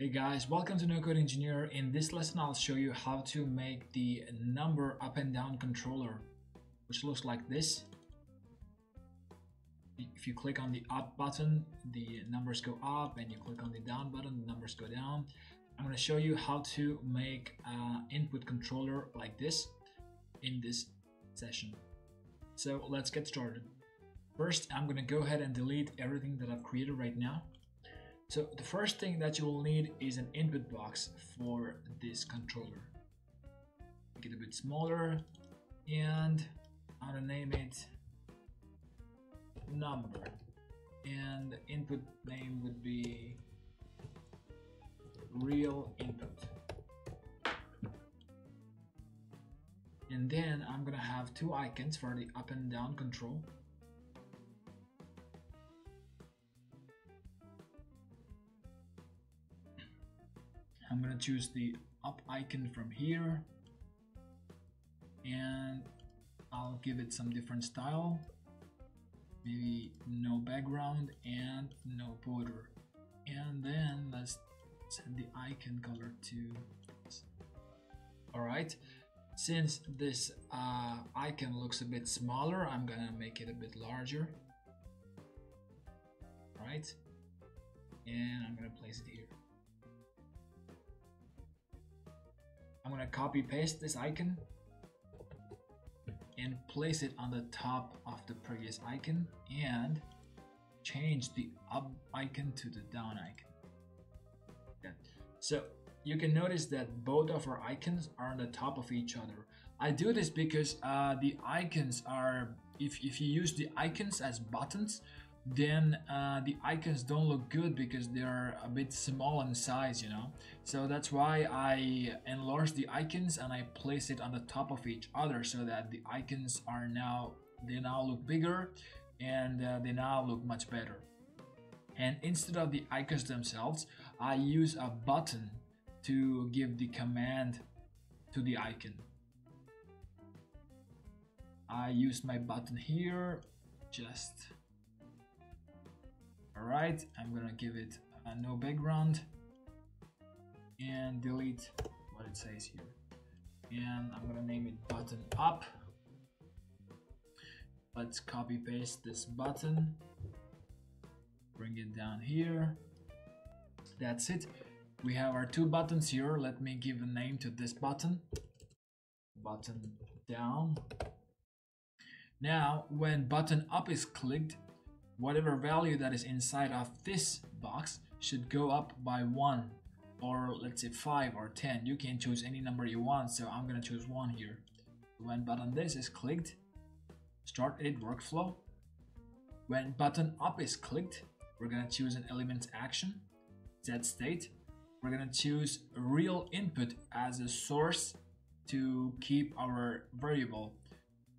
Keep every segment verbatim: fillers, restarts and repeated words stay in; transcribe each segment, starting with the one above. Hey guys, welcome to No Code Engineer. In this lesson I'll show you how to make the number up and down controller, which looks like this. If you click on the up button, the numbers go up, and you click on the down button, the numbers go down. I'm going to show you how to make an input controller like this in this session. So let's get started. First, I'm going to go ahead and delete everything that I've created right now. So the first thing that you will need is an input box for this controller. Make it a bit smaller and I'm gonna name it number. And the input name would be real input. And then I'm gonna have two icons for the up and down control. I'm going to choose the up icon from here and I'll give it some different style, maybe no background and no border. And then let's set the icon color to this. Alright, since this uh, icon looks a bit smaller, I'm going to make it a bit larger. Alright, and I'm going to place it here. I'm going to copy paste this icon and place it on the top of the previous icon and change the up icon to the down icon. Okay. So you can notice that both of our icons are on the top of each other. I do this because uh, the icons are, if, if you use the icons as buttons, then uh, the icons don't look good because they're a bit small in size, you know. So that's why I enlarge the icons and I place it on the top of each other so that the icons are now, they now look bigger and uh, they now look much better. And instead of the icons themselves, I use a button to give the command to the icon. I used my button here, just Alright, I'm gonna give it a no background and delete what it says here. And I'm gonna name it button up. Let's copy paste this button, bring it down here. That's it. We have our two buttons here. Let me give a name to this button, button down. Now, when button up is clicked, whatever value that is inside of this box should go up by one, or let's say five or ten. You can choose any number you want, so I'm gonna choose one here. When button this is clicked, start edit workflow. When button up is clicked, we're gonna choose an element action, set state. We're gonna choose real input as a source to keep our variable.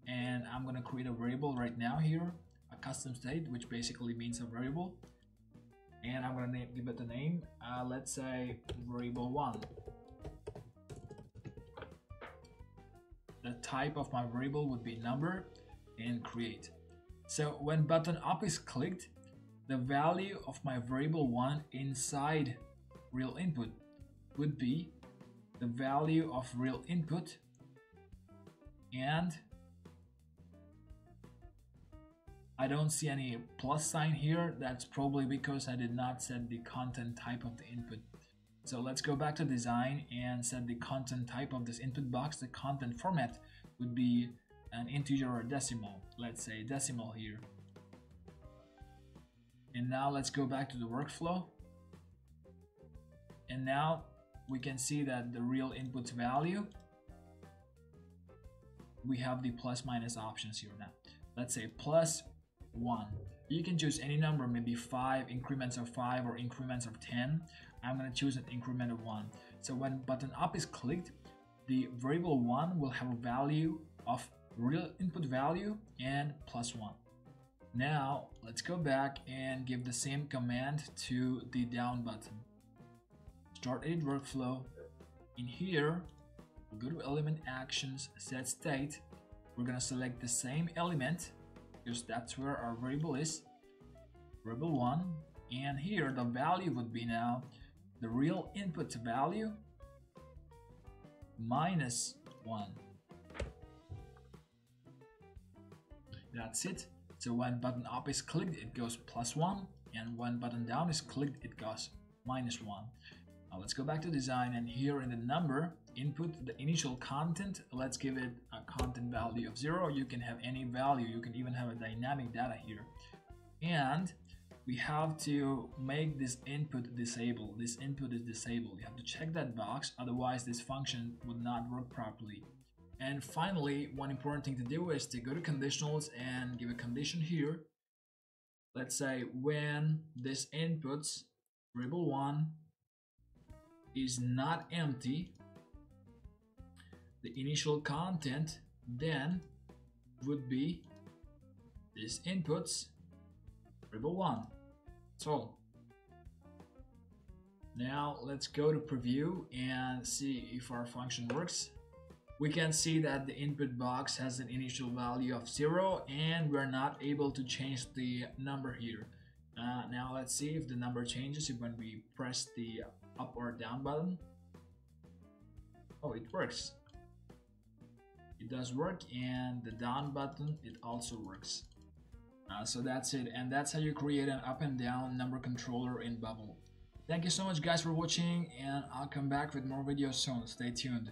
And I'm gonna create a variable right now here. A custom state, which basically means a variable, and I'm gonna name, give it a name. Uh, let's say variable one. The type of my variable would be number, and create. So when button up is clicked, the value of my variable one inside real input would be the value of real input and I don't see any plus sign here. That's probably because I did not set the content type of the input. So let's go back to design and set the content type of this input box. The content format would be an integer or decimal. Let's say decimal here. And now let's go back to the workflow. And now we can see that the real input value, we have the plus minus options here now. Let's say plus one. You can choose any number, maybe five, increments of five or increments of ten. I'm going to choose an increment of one. So when button up is clicked, the variable one will have a value of real input value and plus one. Now let's go back and give the same command to the down button. Start edit workflow. In here, go to element actions, set state. We're gonna select the same element because that's where our variable is, variable one, and here the value would be now the real input value minus one. That's it. So when button up is clicked, it goes plus one, and when button down is clicked, it goes minus one. Now let's go back to design, and here in the number input, the initial content, let's give it a content value of zero. You can have any value, you can even have a dynamic data here. And we have to make this input disabled. This input is disabled. You have to check that box, otherwise this function would not work properly. And finally, one important thing to do is to go to conditionals and give a condition here. Let's say when this inputs variable one is not empty, the initial content then would be this inputs variable one. So now let's go to preview and see if our function works. We can see that the input box has an initial value of zero, and we're not able to change the number here. Uh, now let's see if the number changes when we press the up or down button. Oh, it works. It does work, and the down button, it also works. Uh, so that's it, and that's how you create an up and down number controller in Bubble. Thank you so much guys for watching, and I'll come back with more videos soon. Stay tuned.